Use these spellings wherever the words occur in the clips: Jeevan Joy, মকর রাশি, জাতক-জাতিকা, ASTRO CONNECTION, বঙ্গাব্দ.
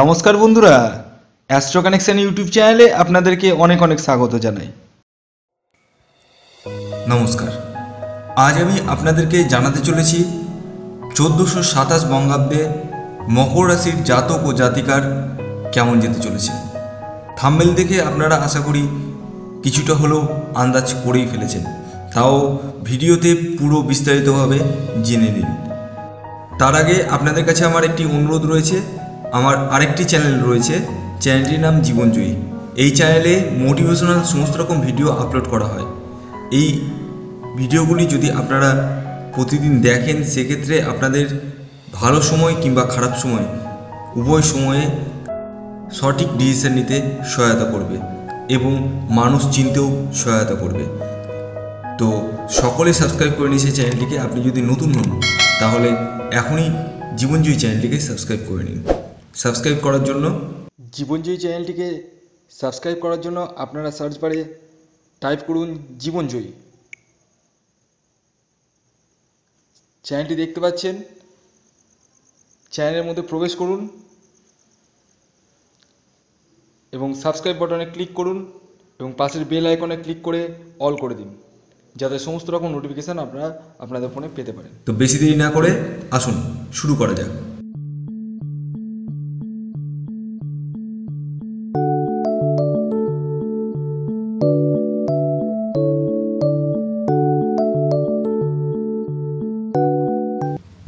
নমস্কার বন্ধুরা, astro connection YouTube চ্যানেলে আপনাদেরকে অনেক অনেক স্বাগত জানাই। নমস্কার, আজ আমি আপনাদেরকে জানাতে চলেছি 1427 বঙ্গাব্দে মকর রাশির জাতক ও জাতিকার কেমন যেতে চলেছে। থাম্বনেল দেখে আপনারা আশা করি কিছুটা হলেও আন্দাজ করেই ফেলেছেন, তাও ভিডিওতে পুরো বিস্তারিতভাবে জেনে নিন। তার আগে আপনাদের কাছে আমার একটি অনুরোধ রয়েছে। আমার আরেকটি চ্যানেল রয়েছে, চ্যানেলটির নাম জীবন জয়। এই চ্যানেলে মোটিভেশনাল সমস্ত রকম ভিডিও আপলোড করা হয়। এই ভিডিওগুলি যদি আপনারা প্রতিদিন দেখেন, সেক্ষেত্রে আপনাদের ভালো সময় কিংবা খারাপ সময় উভয় সময়ে সঠিক ডিসিশন নিতে সহায়তা করবে এবং মানুষ চিনতেও সহায়তা করবে। তো সকলে সাবস্ক্রাইব করে নিয়েছে চ্যানেলটিকে। আপনি যদি নতুন হন তাহলে এখনই জীবনজয়ী চ্যানেলটিকে সাবস্ক্রাইব করে নিন। সাবস্ক্রাইব করার জন্য জীবনজয়ী চ্যানেলটিকে সাবস্ক্রাইব করার জন্য আপনারা সার্চ বারে টাইপ করুন জীবনজয়ী। চ্যানেলটি দেখতে পাচ্ছেন, চ্যানেলের মধ্যে প্রবেশ করুন এবং সাবস্ক্রাইব বাটনে ক্লিক করুন এবং পাশের বেল আইকনে ক্লিক করে অল করে দিন, যাতে সমস্ত রকম নোটিফিকেশান আপনারা আপনাদের ফোনে পেতে পারেন। তো বেশি দেরি না করে আসুন শুরু করা যাক।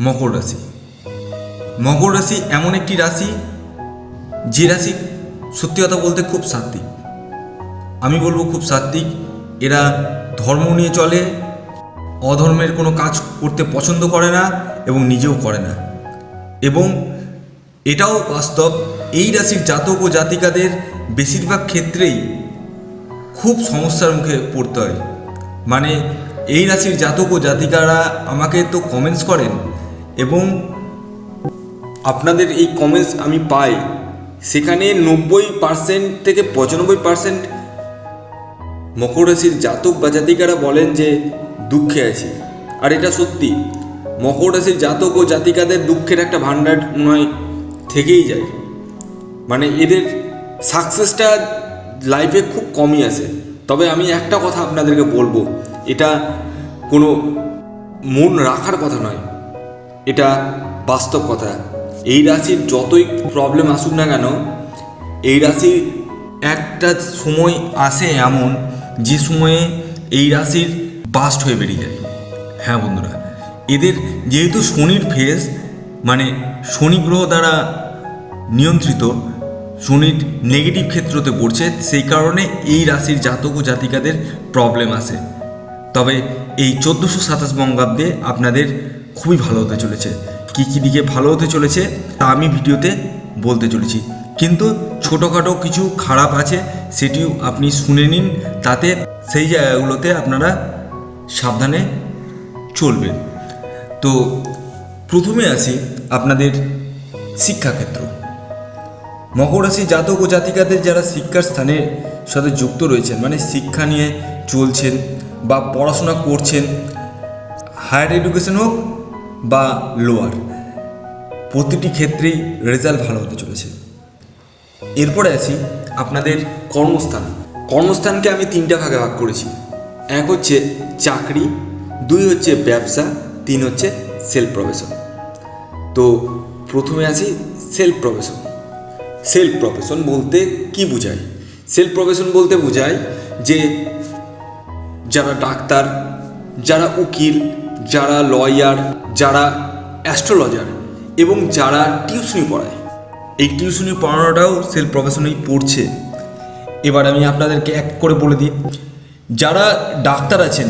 মকর রাশি। মকর রাশি এমন একটি রাশি যে রাশি সত্যি কথা বলতে খুব সাত্ত্বিক। আমি বলবো খুব সাত্ত্বিক। এরা ধর্ম নিয়ে চলে, অধর্মের কোনো কাজ করতে পছন্দ করে না এবং নিজেও করে না। এবং এটাও বাস্তব, এই রাশির জাতক ও জাতিকাদের বেশিরভাগ ক্ষেত্রেই খুব সমস্যার মুখে পড়তে হয়। মানে এই রাশির জাতক ও জাতিকারা আমাকে তো কমেন্টস করেন এবং আপনাদের এই কমেন্টস আমি পাই, সেখানে 90% থেকে 95% মকর রাশির জাতক বা জাতিকারা বলেন যে দুঃখে আছি। আর এটা সত্যি, মকর রাশির জাতক ও জাতিকাদের দুঃখের একটা ভাণ্ডার নয় থেকেই যায়। মানে এদের সাকসেসটা লাইফে খুব কমই আসে। তবে আমি একটা কথা আপনাদেরকে বলবো, এটা কোনো মন রাখার কথা নয়, এটা বাস্তব কথা। এই রাশির যতই প্রবলেম আসুক না কেন, এই রাশির একটা সময় আসে এমন যে সময়ে এই রাশির বাস্ট হয়ে বেরিয়ে যায়। হ্যাঁ বন্ধুরা, এদের যেহেতু শনির ফেজ, মানে শনি গ্রহ দ্বারা নিয়ন্ত্রিত, শনির নেগেটিভ ক্ষেত্রতে পড়ছে, সেই কারণে এই রাশির জাতক ও জাতিকাদের প্রবলেম আসে। তবে এই 1427 বঙ্গাব্দে আপনাদের খুবই ভালো হতে চলেছে। কী কী দিকে ভালো হতে চলেছে তা আমি ভিডিওতে বলতে চলেছি, কিন্তু ছোটোখাটো কিছু খারাপ আছে সেটিও আপনি শুনে নিন, তাতে সেই জায়গাগুলোতে আপনারা সাবধানে চলবেন। তো প্রথমে আসি আপনাদের শিক্ষাক্ষেত্র। মকর রাশি জাতক ও জাতিকাদের যারা শিক্ষার স্থানের সাথে যুক্ত রয়েছেন, মানে শিক্ষা নিয়ে চলছেন বা পড়াশোনা করছেন, হায়ার এডুকেশন হোক বা লোয়ার, প্রতিটি ক্ষেত্রেই রেজাল্ট ভালো হতে চলেছে। এরপরে আসি আপনাদের কর্মস্থান। কর্মস্থানকে আমি তিনটা ভাগে ভাগ করেছি। এক হচ্ছে চাকরি, দুই হচ্ছে ব্যবসা, তিন হচ্ছে সেলফ প্রফেশন। তো প্রথমে আসি সেলফ প্রফেশন। সেলফ প্রফেশন বলতে কি বোঝায়? সেলফ প্রফেশন বলতে বোঝায় যে যারা ডাক্তার, যারা উকিল, যারা লয়ার, যারা অ্যাস্ট্রোলজার এবং যারা টিউশনি পড়ায়, এই টিউশনি পড়ানোটাও সেলফ প্রফেশনেই পড়ছে। এবার আমি আপনাদেরকে এক করে বলে দিই, যারা ডাক্তার আছেন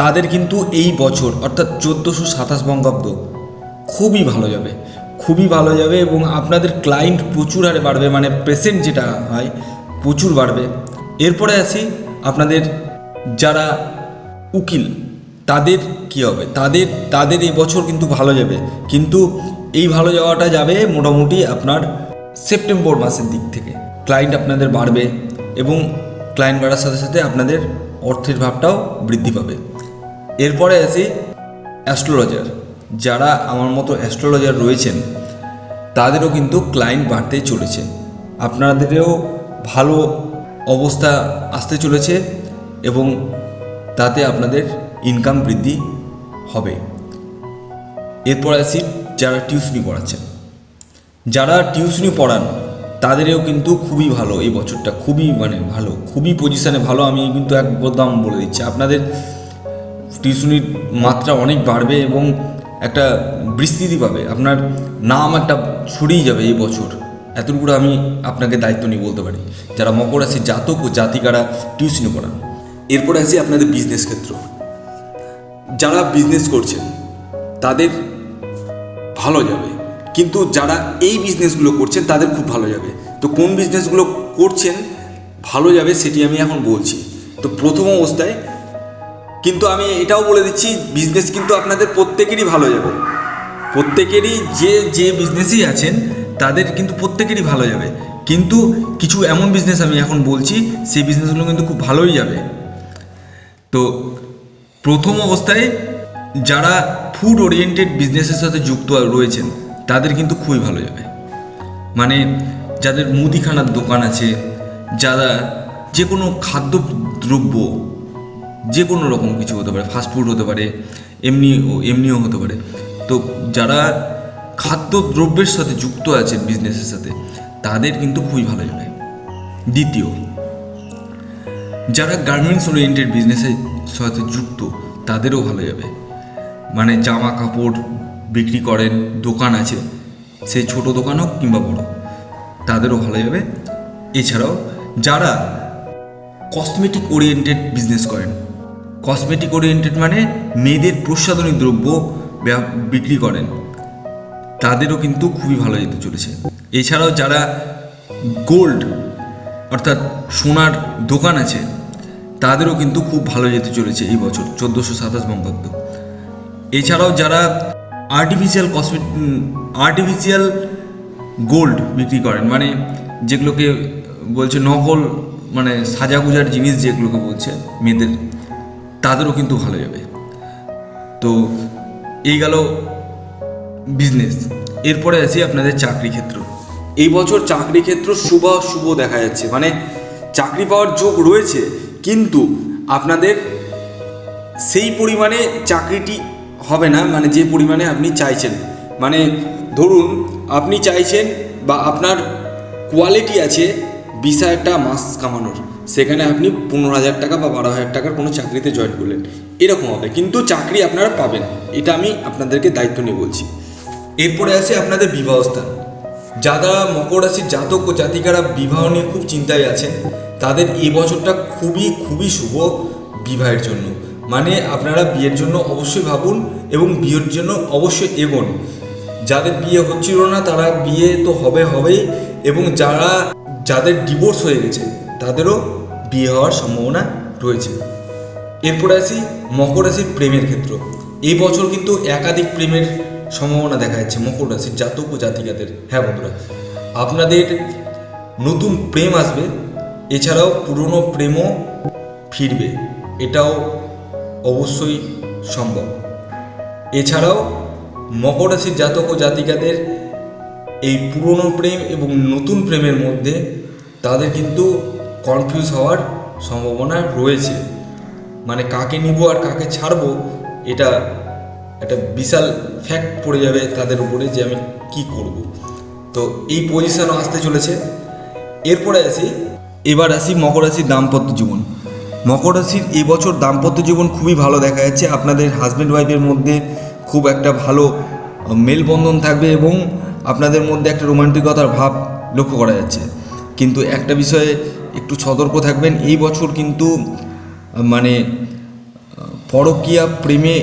তাদের কিন্তু এই বছর অর্থাৎ 1427 বঙ্গাব্দ খুবই ভালো যাবে, খুবই ভালো যাবে এবং আপনাদের ক্লায়েন্ট প্রচুর হারে বাড়বে, মানে পেশেন্ট যেটা হয় প্রচুর বাড়বে। এরপরে আসি আপনাদের যারা উকিল, তাদের কি হবে? তাদের এই বছর কিন্তু ভালো যাবে, কিন্তু এই ভালো যাওয়াটা যাবে মোটামুটি আপনার সেপ্টেম্বর মাসের দিক থেকে। ক্লায়েন্ট আপনাদের বাড়বে এবং ক্লায়েন্ট বাড়ার সাথে সাথে আপনাদের অর্থের ভাবটাও বৃদ্ধি পাবে। এরপরে আসি অ্যাস্ট্রোলজার। যারা আমার মতো অ্যাস্ট্রোলজার রয়েছেন, তাদেরও কিন্তু ক্লায়েন্ট বাড়তে চলেছে, আপনাদেরও ভালো অবস্থা আসতে চলেছে এবং তাতে আপনাদের ইনকাম বৃদ্ধি হবে। এরপর আসি যারা টিউশনি পড়াচ্ছেন, যারা টিউশনি পড়ান তাদেরও কিন্তু খুবই ভালো এই বছরটা, খুবই মানে ভালো, খুবই পজিশানে ভালো। আমি কিন্তু একদম বলে দিচ্ছি আপনাদের টিউশনির মাত্রা অনেক বাড়বে এবং একটা বিস্তৃতি পাবে, আপনার নাম একটা ছড়িয়ে যাবে এই বছর, এতটুকু আমি আপনাকে দায়িত্ব নিয়ে বলতে পারি যারা মকর রাশির জাতক ও জাতিকারা টিউশনি পড়ান। এরপরে আসি আপনাদের বিজনেস ক্ষেত্র, যারা বিজনেস করছেন তাদের ভালো যাবে, কিন্তু যারা এই বিজনেসগুলো করছেন তাদের খুব ভালো যাবে। তো কোন বিজনেসগুলো করছেন ভালো যাবে সেটি আমি এখন বলছি। তো প্রথম অবস্থায় কিন্তু আমি এটাও বলে দিচ্ছি বিজনেস কিন্তু আপনাদের প্রত্যেকেরই ভালো যাবে, প্রত্যেকেরই যে যে বিজনেসই আছেন তাদের কিন্তু প্রত্যেকেরই ভালো যাবে, কিন্তু কিছু এমন বিজনেস আমি এখন বলছি সেই বিজনেসগুলো কিন্তু খুব ভালোই যাবে। তো প্রথম অবস্থায় যারা ফুড ওরিয়েন্টেড বিজনেসের সাথে যুক্ত রয়েছেন তাদের কিন্তু খুবই ভালো যাবে, মানে যাদের মুদিখানার দোকান আছে, যারা যে কোনো খাদ্যদ্রব্য যে কোনো রকম কিছু হতে পারে, ফাস্টফুড হতে পারে, এমনিও হতে পারে। তো যারা খাদ্যদ্রব্যের সাথে যুক্ত আছেন বিজনেসের সাথে তাদের কিন্তু খুবই ভালো যাবে। দ্বিতীয়, যারা গার্মেন্টস ওরিয়েন্টেড বিজনেসের সাথে যুক্ত তাদেরও ভালো যাবে, মানে জামা কাপড় বিক্রি করেন, দোকান আছে, সেই ছোট দোকান হোক কিংবা বড়, তাদেরও ভালো যাবে। এছাড়াও যারা কসমেটিক ওরিয়েন্টেড বিজনেস করেন, কসমেটিক ওরিয়েন্টেড মানে মেয়েদের প্রসাধনী দ্রব্য বিক্রি করেন, তাদেরও কিন্তু খুবই ভালো যেতে চলেছে। এছাড়াও যারা গোল্ড অর্থাৎ সোনার দোকান আছে তাদেরও কিন্তু খুব ভালো যেতে চলেছে এই বছর 1427 বঙ্গাব্দ। এছাড়াও যারা আর্টিফিশিয়াল গোল্ড বিক্রি করেন, মানে যেগুলোকে বলছে নকল, মানে সাজাগুজার জিনিস যেগুলোকে বলছে মেয়েদের, তাদেরও কিন্তু ভালো যাবে। তো এই গেল বিজনেস। এরপরে আসি আপনাদের চাকরি ক্ষেত্র। এই বছর চাকরি ক্ষেত্র শুভ দেখা যাচ্ছে, মানে চাকরি পাওয়ার যোগ রয়েছে, কিন্তু আপনাদের সেই পরিমাণে চাকরিটি হবে না মানে যে পরিমাণে আপনি চাইছেন। মানে ধরুন আপনি চাইছেন বা আপনার কোয়ালিটি আছে 20,000 মাস কামানোর, সেখানে আপনি 15,000 টাকা বা 12,000 টাকার কোনো চাকরিতে জয়েন করলেন, এরকম হবে, কিন্তু চাকরি আপনারা পাবেন, এটা আমি আপনাদেরকে দায়িত্ব নিয়ে বলছি। এরপরে আছে আপনাদের বিবাহস্থান। যারা মকর রাশির জাতক ও জাতিকারা বিবাহ নিয়ে খুব চিন্তায় আছেন তাদের এই বছরটা খুবই শুভ বিবাহের জন্য, মানে আপনারা বিয়ের জন্য অবশ্যই ভাবুন এবং বিয়ের জন্য অবশ্যই এগোন। যাদের বিয়ে হচ্ছিল না তারা বিয়ে তো হবেই, এবং যাদের ডিভোর্স হয়ে গেছে তাদেরও বিয়ে হওয়ার সম্ভাবনা রয়েছে। এরপরে আসি মকর রাশির প্রেমের ক্ষেত্র। এই বছর কিন্তু একাধিক প্রেমের সম্ভাবনা দেখা যাচ্ছে মকর রাশির জাতক ও জাতিকাদের। হ্যাঁ বন্ধুরা, আপনাদের নতুন প্রেম আসবে, এছাড়াও পুরনো প্রেমও ফিরবে, এটাও অবশ্যই সম্ভব। এছাড়াও মকর রাশির জাতক ও জাতিকাদের এই পুরনো প্রেম এবং নতুন প্রেমের মধ্যে তাদের কিন্তু কনফিউজ হওয়ার সম্ভাবনা রয়েছে, মানে কাকে নিব আর কাকে ছাড়বো, এটা একটা বিশাল ফ্যাক্ট পড়ে যাবে তাদের উপরে যে আমি কি করব। তো এই পজিশানও আসতে চলেছে। এরপরে এবার আসি মকর রাশির দাম্পত্য জীবন। মকর রাশির এই বছর দাম্পত্য জীবন খুবই ভালো দেখা যাচ্ছে, আপনাদের হাজব্যান্ড ওয়াইফের মধ্যে খুব একটা ভালো মেলবন্ধন থাকবে এবং আপনাদের মধ্যে একটা রোমান্টিকতার ভাব লক্ষ্য করা যাচ্ছে। কিন্তু একটা বিষয়ে একটু সতর্ক থাকবেন, এই বছর কিন্তু মানে পরকীয়া প্রেমে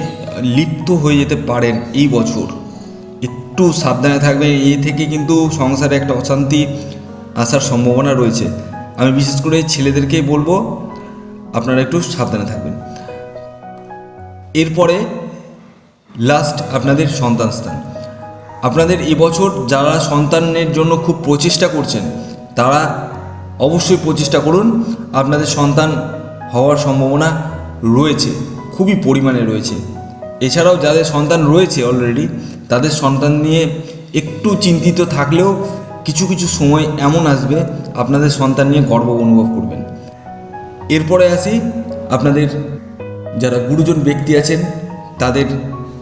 লিপ্ত হয়ে যেতে পারেন, এই বছর একটু সাবধানে থাকবেন, এ থেকে কিন্তু সংসারে একটা অশান্তি আসার সম্ভাবনা রয়েছে। আমি বিশেষ করে ছেলেদেরকেই বলবো আপনারা একটু সাবধানে থাকবেন। এরপরে লাস্ট আপনাদের সন্তানস্থান। আপনাদের এবছর যারা সন্তানের জন্য খুব প্রচেষ্টা করছেন তারা অবশ্যই প্রচেষ্টা করুন, আপনাদের সন্তান হওয়ার সম্ভাবনা রয়েছে, খুবই পরিমাণে রয়েছে। এছাড়াও যাদের সন্তান রয়েছে অলরেডি তাদের সন্তান নিয়ে একটু চিন্তিত থাকলেও কিছু কিছু সময় এমন আসবে আপনাদের সন্তান নিয়ে গর্ব অনুভব করবেন। এরপরে আসি আপনাদের যারা গুরুজন ব্যক্তি আছেন তাদের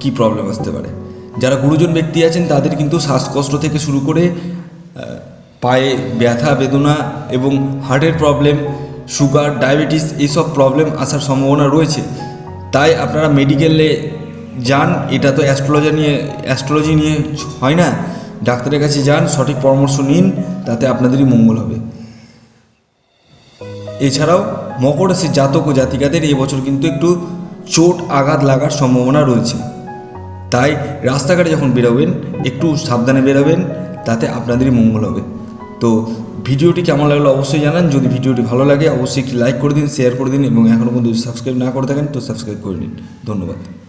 কি প্রবলেম আসতে পারে। যারা গুরুজন ব্যক্তি আছেন তাদের কিন্তু শ্বাসকষ্ট থেকে শুরু করে পায়ে ব্যথা বেদনা এবং হার্টের প্রবলেম, সুগার, ডায়াবেটিস এইসব প্রবলেম আসার সম্ভাবনা রয়েছে। তাই আপনারা মেডিকেলে যান, এটা তো অ্যাস্ট্রোলজি নিয়ে হয় না, ডাক্তারের কাছে যান, সঠিক পরামর্শ নিন, তাতে আপনাদেরই মঙ্গল হবে। এছাড়াও মকর রাশির জাতক ও জাতিকাদের এবছর কিন্তু একটু চোট আঘাত লাগার সম্ভাবনা রয়েছে। তাই রাস্তাঘাটে যখন বেরোবেন একটু সাবধানে বেরোবেন, তাতে আপনাদেরই মঙ্গল হবে। তো ভিডিওটি কেমন লাগলো অবশ্যই জানান। যদি ভিডিওটি ভালো লাগে অবশ্যই একটি লাইক করে দিন, শেয়ার করে দিন এবং এখনও পর্যন্ত যদি সাবস্ক্রাইব না করে থাকেন তো সাবস্ক্রাইব করে নিন। ধন্যবাদ।